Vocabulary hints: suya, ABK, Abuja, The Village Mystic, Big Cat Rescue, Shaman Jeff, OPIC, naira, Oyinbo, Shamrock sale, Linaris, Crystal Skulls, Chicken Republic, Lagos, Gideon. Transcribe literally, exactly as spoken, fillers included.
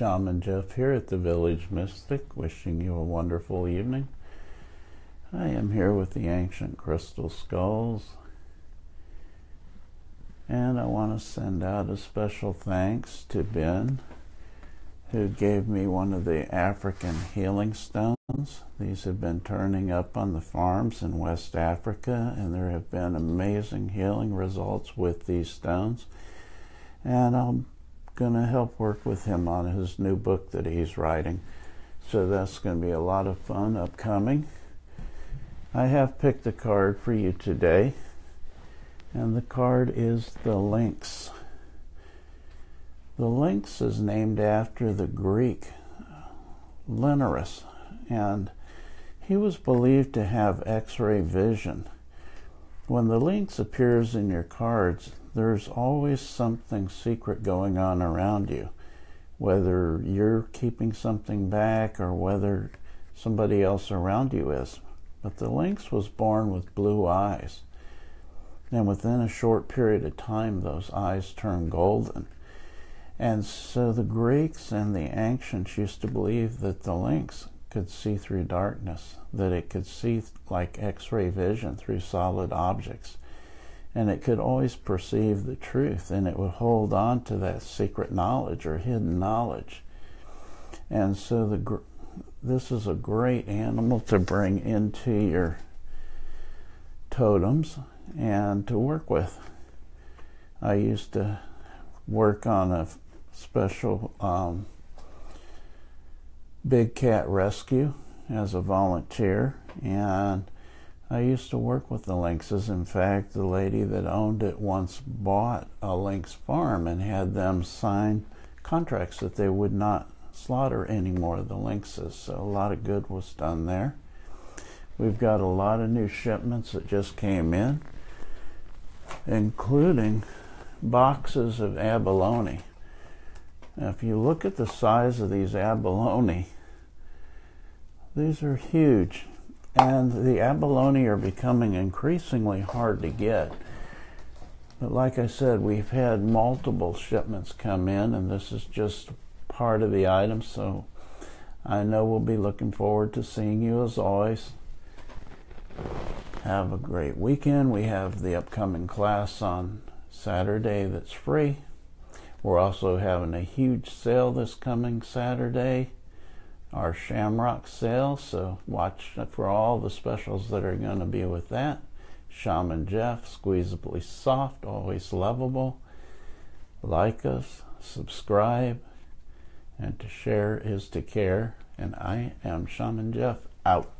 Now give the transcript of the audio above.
Shaman Jeff here at the Village Mystic, wishing you a wonderful evening. I am here with the Ancient Crystal Skulls, and I want to send out a special thanks to Ben, who gave me one of the African healing stones. These have been turning up on the farms in West Africa, and there have been amazing healing results with these stones, and I'll going to help work with him on his new book that he's writing. So that's going to be a lot of fun upcoming. I have picked a card for you today, and the card is the Lynx. The Lynx is named after the Greek Linaris, and he was believed to have X-ray vision. When the Lynx appears in your cards, there's always something secret going on around you, whether you're keeping something back or whether somebody else around you is. But the Lynx was born with blue eyes, and within a short period of time those eyes turned golden. And so the Greeks and the ancients used to believe that the Lynx could see through darkness, that it could see like X-ray vision through solid objects, and it could always perceive the truth, and it would hold on to that secret knowledge or hidden knowledge. And so the this is a great animal to bring into your totems and to work with. I used to work on a special um, Big Cat Rescue as a volunteer, and I used to work with the lynxes. In fact, the lady that owned it once bought a lynx farm and had them sign contracts that they would not slaughter any more of the lynxes. So a lot of good was done there. We've got a lot of new shipments that just came in, including boxes of abalone. Now, if you look at the size of these abalone, these are huge. And the abalone are becoming increasingly hard to get. But like I said, we've had multiple shipments come in, and this is just part of the item. So I know we'll be looking forward to seeing you as always. Have a great weekend. We have the upcoming class on Saturday that's free. We're also having a huge sale this coming Saturday, our Shamrock sale, so watch for all the specials that are going to be with that. Shaman Jeff, squeezably soft, always lovable. Like us, subscribe, and to share is to care. And I am Shaman Jeff, out.